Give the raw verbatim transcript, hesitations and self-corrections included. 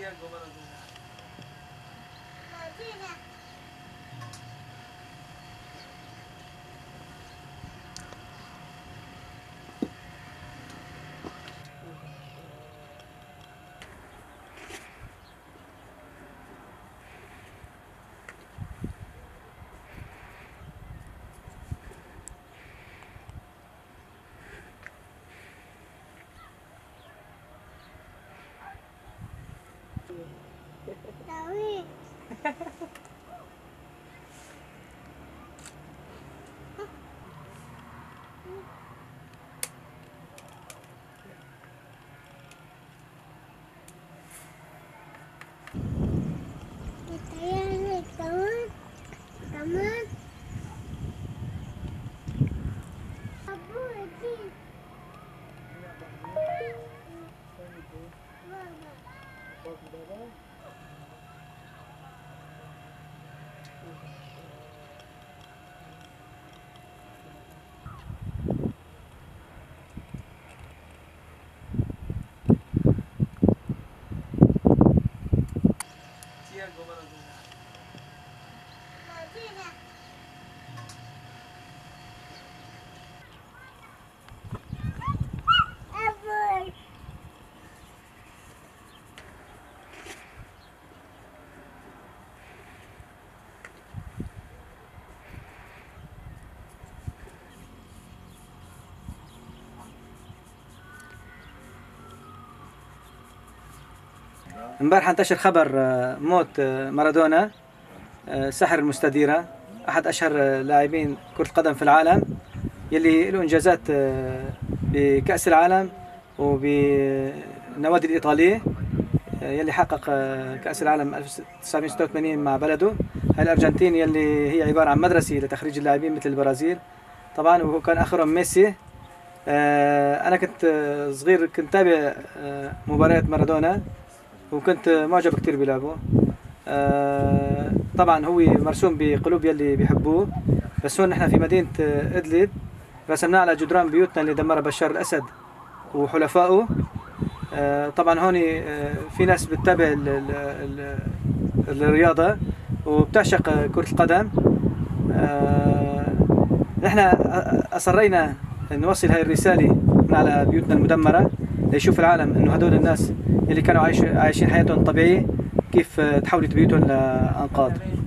دياجو مارادونا. امبارح انتشر خبر موت مارادونا ساحر المستديرة، أحد أشهر لاعبين كرة القدم في العالم، يلي له إنجازات بكأس العالم وبالنوادي الإيطالية، يلي حقق كأس العالم ألف وتسعمئة وستة وثمانين مع بلده. هاي الأرجنتين يلي هي عبارة عن مدرسة لتخريج اللاعبين مثل البرازيل طبعا، وكان آخرهم ميسي. أنا كنت صغير كنت تابع مباريات مارادونا وكنت معجب كثير بلعبه. آه طبعا هو مرسوم بقلوب يلي بيحبوه، بس هون نحن في مدينه ادلب رسمناه على جدران بيوتنا اللي دمرها بشار الاسد وحلفائه. آه طبعا هون آه في ناس بتتابع ال ال ال ال الرياضه وبتعشق كره القدم. آه نحن اصرينا نوصل هاي الرساله من على بيوتنا المدمره ليشوف العالم انه هدول الناس اللي كانوا عايشين حياتهم الطبيعيه كيف تحولت بيوتهم لانقاض.